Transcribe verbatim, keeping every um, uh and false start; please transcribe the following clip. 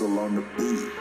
Russell on the beat.